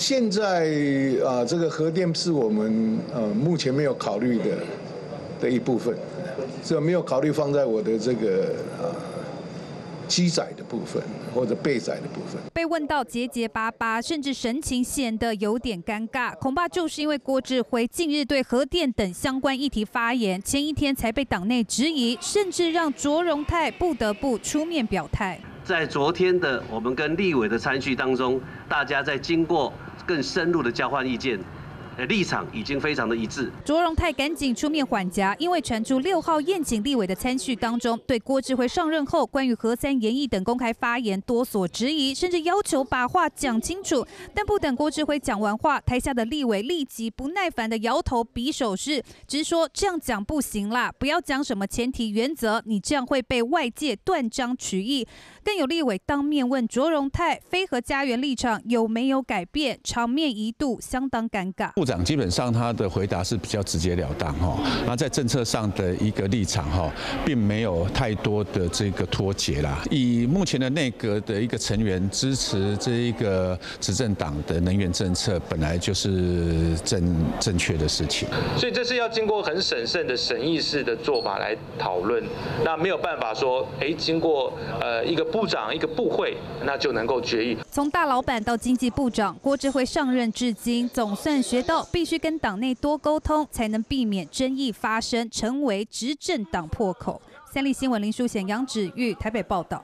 现在这个核电是我们目前没有考虑的一部分，这没有考虑放在我的这个机载的部分或者备载的部分。被问到结结巴巴，甚至神情显得有点尴尬，恐怕就是因为郭志辉近日对核电等相关议题发言，前一天才被党内质疑，甚至让卓荣泰不得不出面表态。在昨天的我们跟立委的参叙当中，大家在经过更深入的交换意见。 立场已经非常的一致。卓荣泰赶紧出面缓颊，因为传出6号宴请立委的参叙当中，对郭志辉上任后关于核三研议等公开发言多所质疑，甚至要求把话讲清楚。但不等郭志辉讲完话，台下的立委立即不耐烦的摇头比手势，直说这样讲不行啦，不要讲什么前提原则，你这样会被外界断章取义。更有立委当面问卓荣泰非核家园立场有没有改变，场面一度相当尴尬。 部长基本上他的回答是比较直截了当哈，那在政策上的一个立场哈，并没有太多的这个脱节啦。以目前的内阁的一个成员支持这一个执政党的能源政策，本来就是正确的事情。所以这是要经过很审慎的审议式的做法来讨论，那没有办法说，经过一个部长一个部会，那就能够决议。从大老板到经济部长，郭志辉上任至今，总算学。 必须跟党内多沟通，才能避免争议发生，成为执政党破口。三立新闻林淑贤、杨芷玉台北报道。